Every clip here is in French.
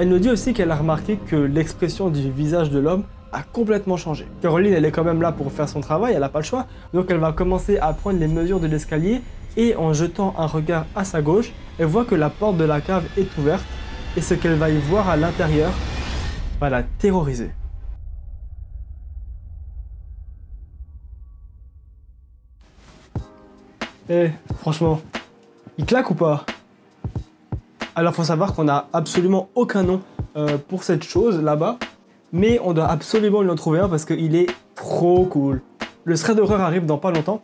Elle nous dit aussi qu'elle a remarqué que l'expression du visage de l'homme a complètement changé. Caroline, elle est quand même là pour faire son travail, elle n'a pas le choix, donc elle va commencer à prendre les mesures de l'escalier et en jetant un regard à sa gauche, elle voit que la porte de la cave est ouverte et ce qu'elle va y voir à l'intérieur va la terroriser. Eh, franchement, il claque ou pas? Alors faut savoir qu'on n'a absolument aucun nom pour cette chose là-bas, mais on doit absolument lui en trouver un parce qu'il est trop cool. Le thread d'horreur arrive dans pas longtemps.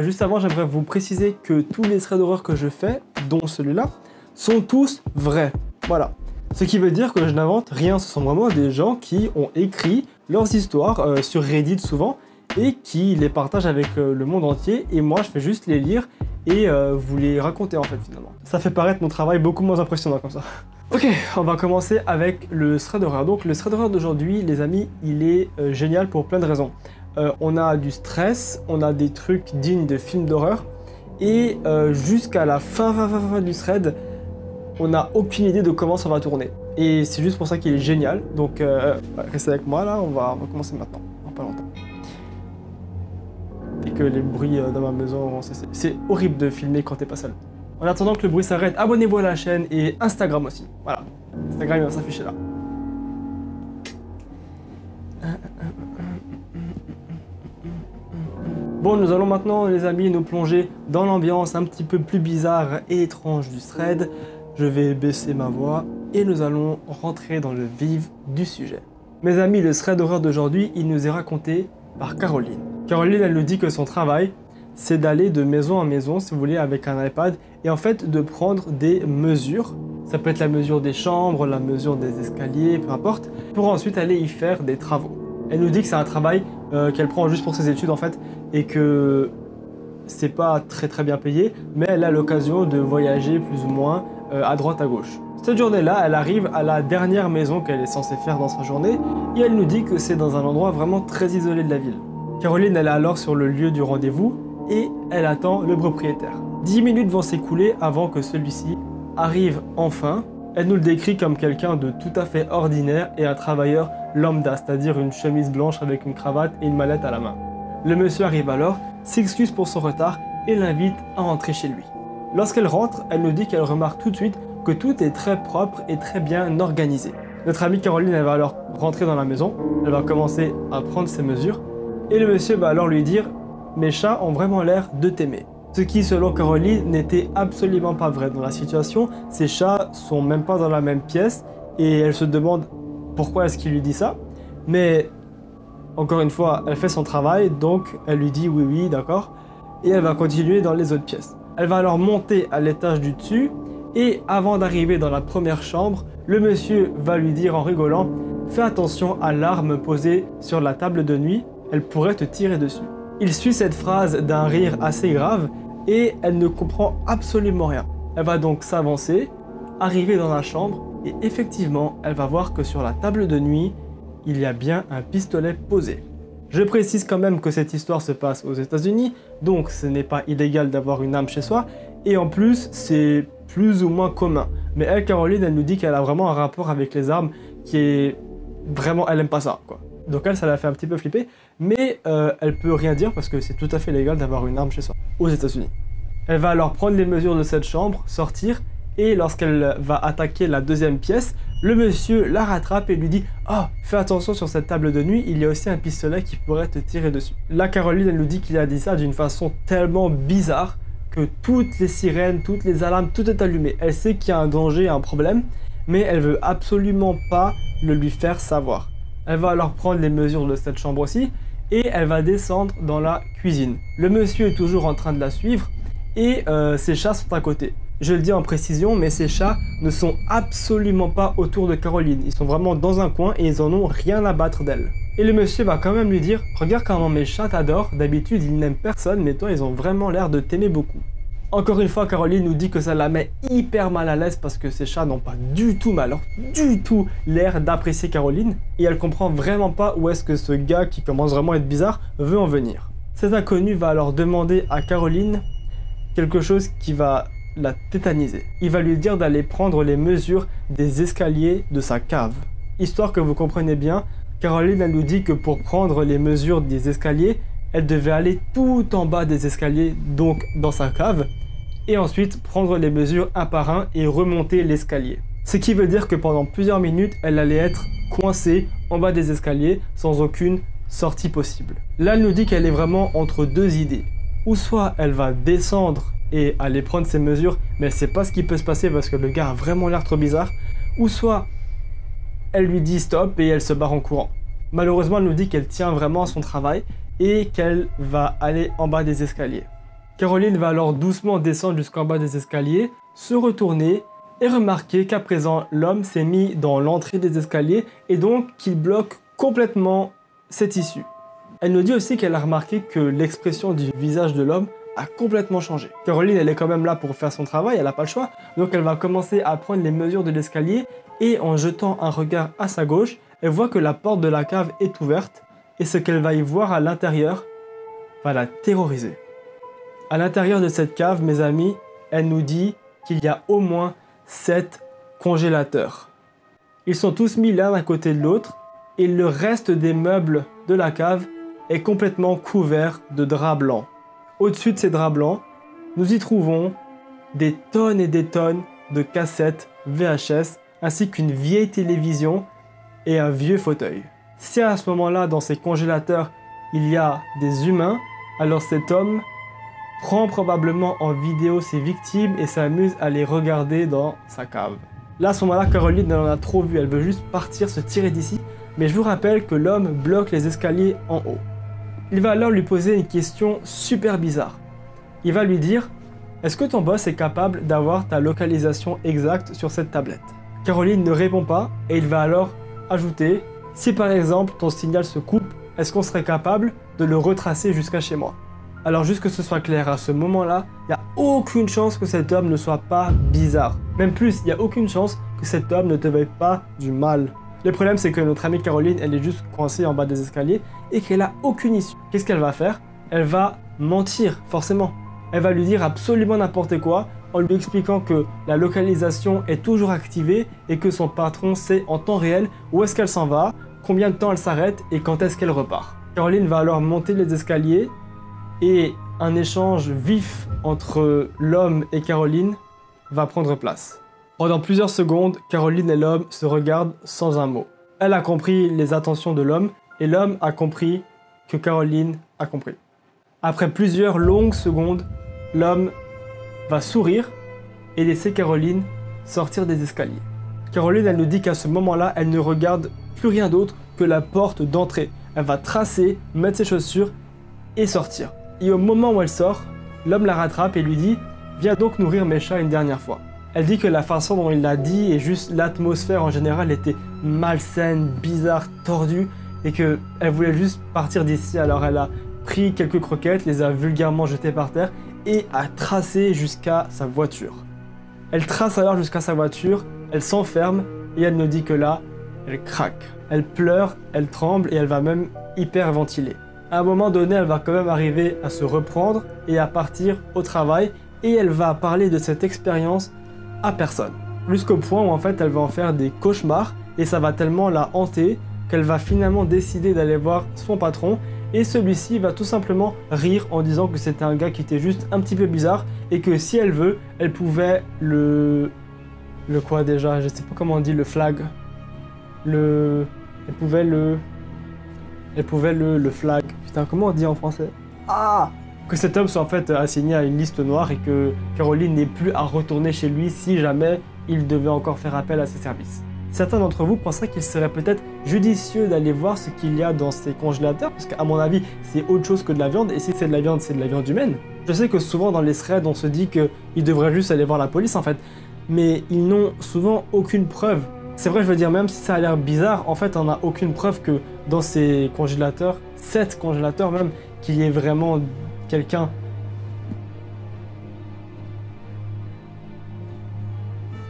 Juste avant, j'aimerais vous préciser que tous les threads d'horreur que je fais, dont celui-là, sont tous vrais. Voilà. Ce qui veut dire que je n'invente rien, ce sont vraiment des gens qui ont écrit leurs histoires sur Reddit souvent et qui les partagent avec le monde entier, et moi je fais juste les lire et vous les raconter en fait finalement. Ça fait paraître mon travail beaucoup moins impressionnant comme ça. Ok, on va commencer avec le thread d'horreur. Donc le thread d'horreur d'aujourd'hui, les amis, il est génial pour plein de raisons. On a du stress, on a des trucs dignes de films d'horreur, et jusqu'à la fin du thread, on n'a aucune idée de comment ça va tourner. Et c'est juste pour ça qu'il est génial, donc restez avec moi là, on va commencer maintenant, en pas longtemps. Et que les bruits dans ma maison auront cessé. C'est horrible de filmer quand t'es pas seul. En attendant que le bruit s'arrête, abonnez-vous à la chaîne et Instagram aussi. Voilà, Instagram il va s'afficher là. Bon, nous allons maintenant, les amis, nous plonger dans l'ambiance un petit peu plus bizarre et étrange du thread. Je vais baisser ma voix et nous allons rentrer dans le vif du sujet. Mes amis, le thread d'horreur d'aujourd'hui, il nous est raconté par Caroline. Caroline, elle nous dit que son travail, c'est d'aller de maison en maison, si vous voulez, avec un iPad, et en fait de prendre des mesures. Ça peut être la mesure des chambres, la mesure des escaliers, peu importe, pour ensuite aller y faire des travaux. Elle nous dit que c'est un travail qu'elle prend juste pour ses études en fait, et que c'est pas très bien payé, mais elle a l'occasion de voyager plus ou moins à droite à gauche. Cette journée-là, elle arrive à la dernière maison qu'elle est censée faire dans sa journée, et elle nous dit que c'est dans un endroit vraiment très isolé de la ville. Caroline, elle est alors sur le lieu du rendez-vous et elle attend le propriétaire. 10 minutes vont s'écouler avant que celui-ci arrive enfin. Elle nous le décrit comme quelqu'un de tout à fait ordinaire et un travailleur lambda, c'est-à-dire une chemise blanche avec une cravate et une mallette à la main. Le monsieur arrive alors, s'excuse pour son retard et l'invite à entrer chez lui. Lorsqu'elle rentre, elle nous dit qu'elle remarque tout de suite que tout est très propre et très bien organisé. Notre amie Caroline, elle va alors rentrer dans la maison, elle va commencer à prendre ses mesures et le monsieur va alors lui dire « Mes chats ont vraiment l'air de t'aimer ». Ce qui, selon Caroline, n'était absolument pas vrai dans la situation. Ses chats sont même pas dans la même pièce et elle se demande pourquoi est-ce qu'il lui dit ça. Mais, encore une fois, elle fait son travail, donc elle lui dit oui, d'accord, et elle va continuer dans les autres pièces. Elle va alors monter à l'étage du dessus et avant d'arriver dans la première chambre, le monsieur va lui dire en rigolant « Fais attention à l'arme posée sur la table de nuit, elle pourrait te tirer dessus ». Il suit cette phrase d'un rire assez grave et elle ne comprend absolument rien. Elle va donc s'avancer, arriver dans la chambre et effectivement, elle va voir que sur la table de nuit, il y a bien un pistolet posé. Je précise quand même que cette histoire se passe aux États-Unis, donc ce n'est pas illégal d'avoir une arme chez soi et en plus, c'est plus ou moins commun. Mais elle, Caroline, elle nous dit qu'elle a vraiment un rapport avec les armes qui est vraiment, elle aime pas ça quoi. Donc elle, ça l'a fait un petit peu flipper, mais elle peut rien dire parce que c'est tout à fait légal d'avoir une arme chez soi, aux États-Unis. Elle va alors prendre les mesures de cette chambre, sortir, et lorsqu'elle va attaquer la deuxième pièce, le monsieur la rattrape et lui dit « Ah, fais attention sur cette table de nuit, il y a aussi un pistolet qui pourrait te tirer dessus. » Là, Caroline, elle nous dit qu'il a dit ça d'une façon tellement bizarre que toutes les sirènes, toutes les alarmes, tout est allumé. Elle sait qu'il y a un danger, un problème, mais elle veut absolument pas le lui faire savoir. Elle va alors prendre les mesures de cette chambre aussi et elle va descendre dans la cuisine. Le monsieur est toujours en train de la suivre et ses chats sont à côté. Je le dis en précision, mais ces chats ne sont absolument pas autour de Caroline. Ils sont vraiment dans un coin et ils en ont rien à battre d'elle. Et le monsieur va quand même lui dire « Regarde comment mes chats t'adorent, d'habitude ils n'aiment personne, mais toi ils ont vraiment l'air de t'aimer beaucoup. » Encore une fois, Caroline nous dit que ça la met hyper mal à l'aise parce que ces chats n'ont pas du tout, mais alors du tout, l'air d'apprécier Caroline. Et elle comprend vraiment pas où est-ce que ce gars qui commence vraiment à être bizarre veut en venir. Cet inconnu va alors demander à Caroline quelque chose qui va l'a tétanisé. Il va lui dire d'aller prendre les mesures des escaliers de sa cave. Histoire que vous comprenez bien, Caroline elle nous dit que pour prendre les mesures des escaliers, elle devait aller tout en bas des escaliers, donc dans sa cave, et ensuite prendre les mesures un par un et remonter l'escalier. Ce qui veut dire que pendant plusieurs minutes, elle allait être coincée en bas des escaliers sans aucune sortie possible. Là, elle nous dit qu'elle est vraiment entre deux idées. Ou soit elle va descendre et aller prendre ses mesures, mais elle ne sait pas ce qui peut se passer parce que le gars a vraiment l'air trop bizarre. Ou soit elle lui dit stop et elle se barre en courant. Malheureusement, elle nous dit qu'elle tient vraiment à son travail et qu'elle va aller en bas des escaliers. Caroline va alors doucement descendre jusqu'en bas des escaliers, se retourner et remarquer qu'à présent l'homme s'est mis dans l'entrée des escaliers et donc qu'il bloque complètement cette issue. Elle nous dit aussi qu'elle a remarqué que l'expression du visage de l'homme a complètement changé. Caroline, elle est quand même là pour faire son travail, elle n'a pas le choix, donc elle va commencer à prendre les mesures de l'escalier et en jetant un regard à sa gauche, elle voit que la porte de la cave est ouverte et ce qu'elle va y voir à l'intérieur va la terroriser. À l'intérieur de cette cave, mes amis, elle nous dit qu'il y a au moins 7 congélateurs. Ils sont tous mis l'un à côté de l'autre et le reste des meubles de la cave est complètement couvert de draps blancs. Au-dessus de ces draps blancs, nous y trouvons des tonnes et des tonnes de cassettes VHS ainsi qu'une vieille télévision et un vieux fauteuil. Si à ce moment-là, dans ces congélateurs, il y a des humains, alors cet homme prend probablement en vidéo ses victimes et s'amuse à les regarder dans sa cave. Là, à ce moment-là, Caroline en a trop vu, elle veut juste partir, se tirer d'ici, mais je vous rappelle que l'homme bloque les escaliers en haut. Il va alors lui poser une question super bizarre. Il va lui dire « Est-ce que ton boss est capable d'avoir ta localisation exacte sur cette tablette ?» Caroline ne répond pas et il va alors ajouter « Si par exemple ton signal se coupe, est-ce qu'on serait capable de le retracer jusqu'à chez moi ?» Alors juste que ce soit clair, à ce moment-là, il n'y a aucune chance que cet homme ne soit pas bizarre. Même plus, il n'y a aucune chance que cet homme ne te veuille pas du mal. Le problème, c'est que notre amie Caroline, elle est juste coincée en bas des escaliers et qu'elle n'a aucune issue. Qu'est-ce qu'elle va faire? Elle va mentir, forcément. Elle va lui dire absolument n'importe quoi en lui expliquant que la localisation est toujours activée et que son patron sait en temps réel où est-ce qu'elle s'en va, combien de temps elle s'arrête et quand est-ce qu'elle repart. Caroline va alors monter les escaliers et un échange vif entre l'homme et Caroline va prendre place. Pendant plusieurs secondes, Caroline et l'homme se regardent sans un mot. Elle a compris les intentions de l'homme et l'homme a compris que Caroline a compris. Après plusieurs longues secondes, l'homme va sourire et laisser Caroline sortir des escaliers. Caroline, elle nous dit qu'à ce moment-là, elle ne regarde plus rien d'autre que la porte d'entrée. Elle va tracer, mettre ses chaussures et sortir. Et au moment où elle sort, l'homme la rattrape et lui dit « Viens donc nourrir mes chats une dernière fois ». Elle dit que la façon dont il l'a dit et juste l'atmosphère en général était malsaine, bizarre, tordue et qu'elle voulait juste partir d'ici. Alors elle a pris quelques croquettes, les a vulgairement jetées par terre et a tracé jusqu'à sa voiture. Elle trace alors jusqu'à sa voiture, elle s'enferme et elle nous dit que là, elle craque. Elle pleure, elle tremble et elle va même hyperventiler. À un moment donné, elle va quand même arriver à se reprendre et à partir au travail et elle va parler de cette expérience à personne. Jusqu'au point où en fait elle va en faire des cauchemars et ça va tellement la hanter qu'elle va finalement décider d'aller voir son patron et celui-ci va tout simplement rire en disant que c'était un gars qui était juste un petit peu bizarre et que si elle veut, elle pouvait le quoi déjà, je sais pas comment on dit, le flag. Elle pouvait le flag. Putain, comment on dit en français? Ah, que cet homme soit en fait assigné à une liste noire et que Caroline n'ait plus à retourner chez lui si jamais il devait encore faire appel à ses services. Certains d'entre vous penseraient qu'il serait peut-être judicieux d'aller voir ce qu'il y a dans ces congélateurs, parce qu'à mon avis, c'est autre chose que de la viande, et si c'est de la viande, c'est de la viande humaine. Je sais que souvent dans les threads, on se dit qu'ils devraient juste aller voir la police en fait, mais ils n'ont souvent aucune preuve. C'est vrai, je veux dire, même si ça a l'air bizarre, en fait, on n'a aucune preuve que dans ces congélateurs, 7 congélateurs même, qu'il y ait vraiment quelqu'un.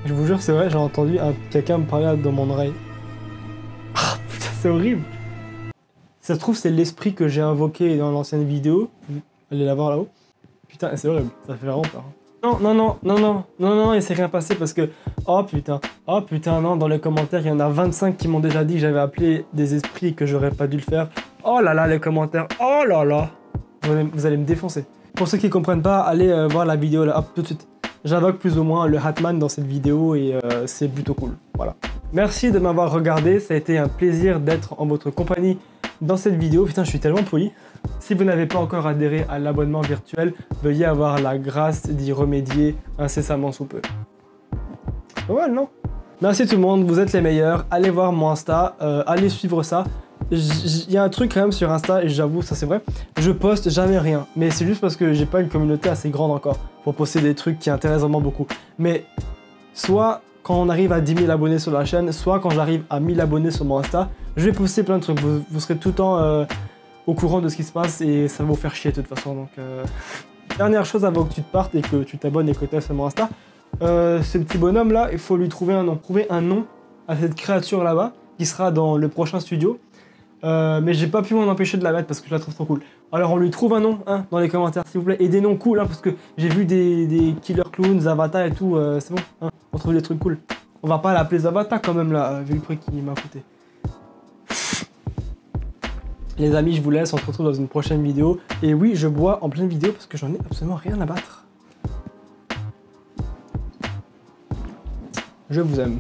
Je vous jure, c'est vrai, j'ai entendu quelqu'un me parler dans mon oreille. Ah putain, c'est horrible. Ça se trouve, c'est l'esprit que j'ai invoqué dans l'ancienne vidéo. Allez la voir là-haut. Putain, c'est horrible, ça fait vraiment peur. Non, il s'est rien passé parce que... oh putain, non, dans les commentaires, il y en a 25 qui m'ont déjà dit que j'avais appelé des esprits et que j'aurais pas dû le faire. Oh là là, les commentaires, oh là là. Vous allez me défoncer. Pour ceux qui comprennent pas, allez voir la vidéo là, hop, tout de suite. J'invoque plus ou moins le Hatman dans cette vidéo et c'est plutôt cool, voilà. Merci de m'avoir regardé, ça a été un plaisir d'être en votre compagnie dans cette vidéo. Putain, je suis tellement poli. Si vous n'avez pas encore adhéré à l'abonnement virtuel, veuillez avoir la grâce d'y remédier incessamment sous peu. Voilà, non? Merci tout le monde, vous êtes les meilleurs. Allez voir mon Insta, allez suivre ça. Il y a un truc quand même sur Insta, et j'avoue, ça c'est vrai, je poste jamais rien. Mais c'est juste parce que j'ai pas une communauté assez grande encore pour poster des trucs qui intéressent vraiment beaucoup. Mais soit quand on arrive à 10 000 abonnés sur la chaîne, soit quand j'arrive à 1000 abonnés sur mon Insta, je vais poster plein de trucs. Vous serez tout le temps au courant de ce qui se passe et ça va vous faire chier de toute façon. Donc, dernière chose avant que tu te partes et que tu t'abonnes et que tu aies sur mon Insta, ce petit bonhomme là, il faut lui trouver un nom. Trouver un nom à cette créature là-bas qui sera dans le prochain studio. Mais j'ai pas pu m'en empêcher de la mettre parce que je la trouve trop cool. Alors on lui trouve un nom hein, dans les commentaires s'il vous plaît. Et des noms cool hein, parce que j'ai vu des Killer Clowns, Zavata et tout, c'est bon, hein, on trouve des trucs cool. On va pas l'appeler Zavata quand même là, vu le prix qu'il m'a coûté. Les amis, je vous laisse, on se retrouve dans une prochaine vidéo. Et oui, je bois en pleine vidéo parce que j'en ai absolument rien à battre. Je vous aime.